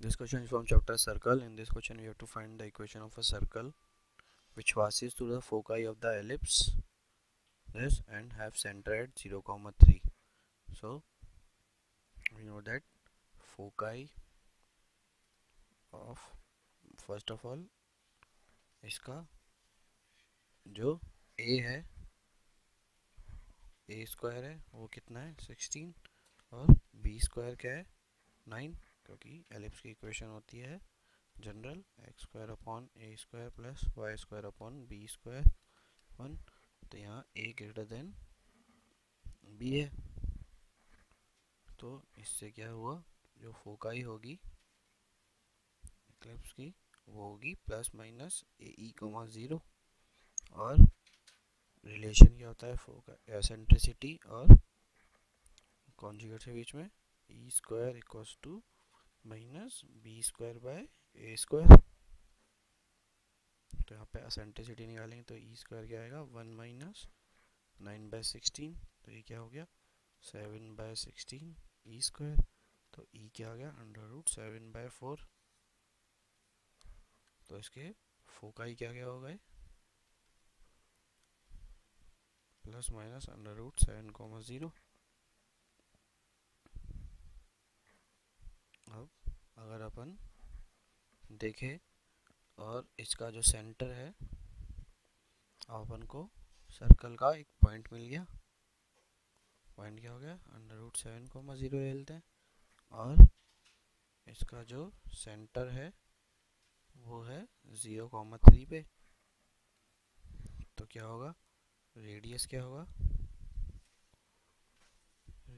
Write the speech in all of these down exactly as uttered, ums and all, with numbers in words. This question is from chapter circle. In this question we have to find the equation of a circle which passes through the foci of the ellipse this and have center at zero comma three. So we know that foci of, first of all, इसका जो a है, a square है वो कितना है sixteen और b square क्या है nine, क्योंकि एलिप्स की इक्वेशन होती है general x square upon a square plus y square upon b square one. तो यहाँ a greater than b है, तो इससे क्या हुआ जो फोकाई होगी एक्लिप्स की वो होगी plus minus ae comma zero और रिलेशन क्या होता है फोकाई एसेंट्रिसिटी और कॉन्जुगेट के बीच में e square equals to minus b square by a square. तो यहाँ पे एसेंट्रिसिटी निकालेंगे तो e square क्या आएगा one minus nine by sixteen. तो ये क्या हो गया seven by sixteen e square. तो e क्या आ गया under root seven by four. तो इसके फोकाई क्या क्या हो गए plus minus under root seven comma zero. अब अगर अपन देखें और इसका जो सेंटर है अपन को सर्कल का एक पॉइंट मिल गया. पॉइंट क्या हो गया under root seven comma zero ले लेते हैं और इसका जो सेंटर है वो है जीरो कोमा थ्री पे. तो क्या होगा रेडियस क्या होगा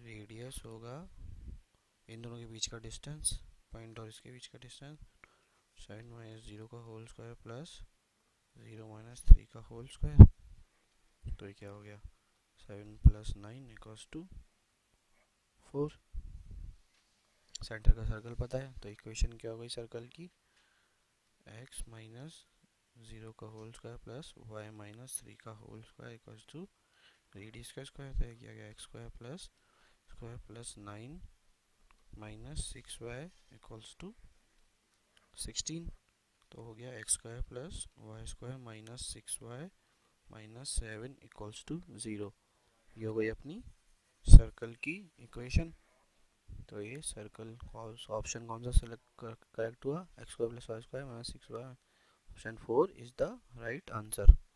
रेडियस होगा इन दोनों के बीच का डिस्टेंस पॉइंट और इसके बीच का डिस्टेंस साइन माइनस जीरो का whole square plus zero minus three का होल स्क्वायर. तो ये क्या हो गया seven plus nine equals to four. Centre का सर्कल पता है तो इक्वेशन क्या हो गई सर्कल की एक्स माइनस जीरो का whole square plus y minus three का whole square equals to radius का स्क्वायर. तो क्या गया x square plus square plus nine minus six Y equals to sixteen. तो हो गया x square plus y square minus six y minus seven equals to zero. ये हो गई अपनी सर्कल की इक्वेशन. तो ये सर्कल ऑप्शन कौन सा सेलेक्ट करेक्ट हुआ x square plus y square minus six y. Option four is the right answer.